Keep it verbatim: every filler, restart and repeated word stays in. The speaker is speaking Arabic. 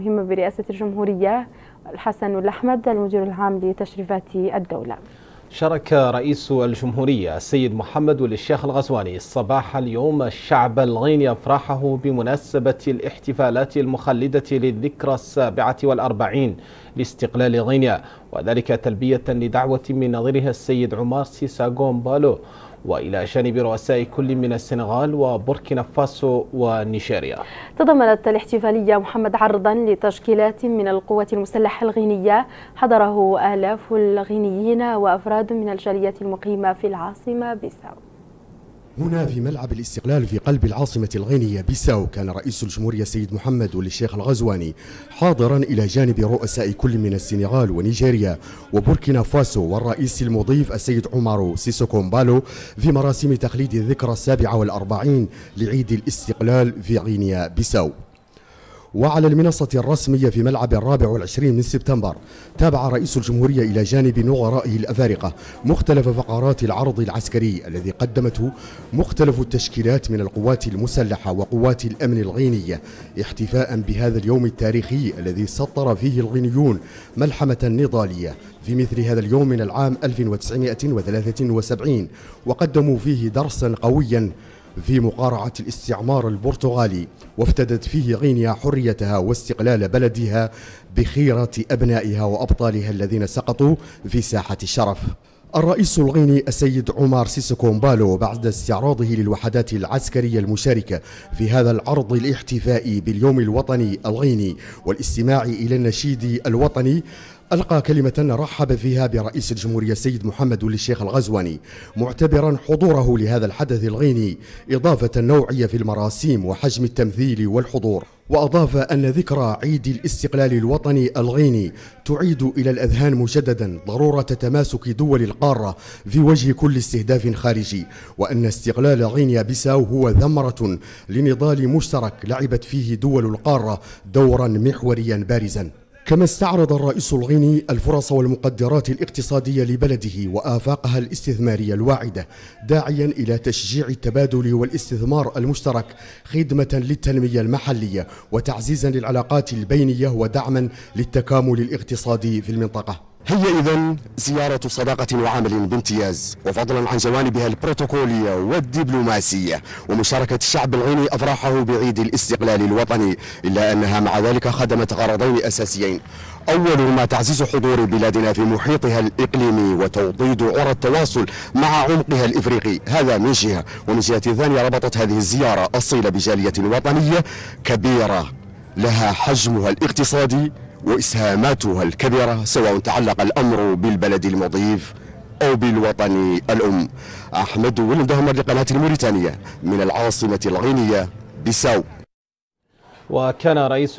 مهمة برئاسة الجمهورية الحسن الأحمد المدير العام لتشريفات الدولة. شارك رئيس الجمهورية السيد محمد ولد الشيخ الغزواني صباح اليوم الشعب الغيني أفراحه بمناسبة الاحتفالات المخلدة للذكرى السابعة والأربعين لاستقلال غينيا، وذلك تلبية لدعوة من نظيرها السيد عمار سيسا جومبالو، وإلى جانب رؤساء كل من السنغال وبوركينا فاسو ونيجيريا. تضمنت الاحتفالية محمد عرضا لتشكيلات من القوات المسلحة الغينية حضره آلاف الغينيين وأفراد من الجالية المقيمة في العاصمة بيساو. هنا في ملعب الاستقلال في قلب العاصمة الغينية بيساو كان رئيس الجمهورية السيد محمد ولد الشيخ الغزواني حاضرا إلى جانب رؤساء كل من السنغال ونيجيريا وبوركينا فاسو والرئيس المضيف السيد عمر سيسوكو إمبالو في مراسم تخليد الذكرى السابعة والأربعين لعيد الاستقلال في غينيا بيساو. وعلى المنصة الرسمية في ملعب الرابع والعشرين من سبتمبر تابع رئيس الجمهورية إلى جانب نظرائه الأفارقة مختلف فقرات العرض العسكري الذي قدمته مختلف التشكيلات من القوات المسلحة وقوات الأمن الغينية احتفاء بهذا اليوم التاريخي الذي سطر فيه الغينيون ملحمة نضالية في مثل هذا اليوم من العام ألف وتسعمئة وثلاثة وسبعين، وقدموا فيه درسا قويا في مقارعة الاستعمار البرتغالي، وافتدت فيه غينيا حريتها واستقلال بلدها بخيرة أبنائها وأبطالها الذين سقطوا في ساحة الشرف. الرئيس الغيني السيد عمار سيسوكو إمبالو بعد استعراضه للوحدات العسكرية المشاركة في هذا العرض الاحتفائي باليوم الوطني الغيني والاستماع إلى النشيد الوطني ألقى كلمة رحب فيها برئيس الجمهورية السيد محمد ولد الشيخ الغزواني معتبرا حضوره لهذا الحدث الغيني إضافة نوعية في المراسيم وحجم التمثيل والحضور، وأضاف أن ذكرى عيد الاستقلال الوطني الغيني تعيد إلى الأذهان مجددا ضرورة تماسك دول القارة في وجه كل استهداف خارجي، وأن استقلال غينيا بيساو هو ثمرة لنضال مشترك لعبت فيه دول القارة دورا محوريا بارزا. كما استعرض الرئيس الغيني الفرص والمقدرات الاقتصادية لبلده وآفاقها الاستثمارية الواعدة داعيا إلى تشجيع التبادل والاستثمار المشترك خدمة للتنمية المحلية وتعزيزا للعلاقات البينية ودعما للتكامل الاقتصادي في المنطقة. هي إذن زيارة صداقة وعمل بامتياز، وفضلا عن جوانبها البروتوكولية والدبلوماسية ومشاركة الشعب الغيني أفراحه بعيد الاستقلال الوطني، إلا أنها مع ذلك خدمت غرضين أساسيين، أولهما تعزيز حضور بلادنا في محيطها الإقليمي وتوطيد عرى التواصل مع عمقها الإفريقي، هذا من جهة، ومن جهة ثانية ربطت هذه الزيارة الصلة بجالية وطنية كبيرة لها حجمها الاقتصادي وإسهاماتها الكبيرة سواء تعلق الأمر بالبلد المضيف أو بالوطن الأم. احمد ولد همه لقناة الموريتانية من العاصمة الغينية بيساو. وكان رئيس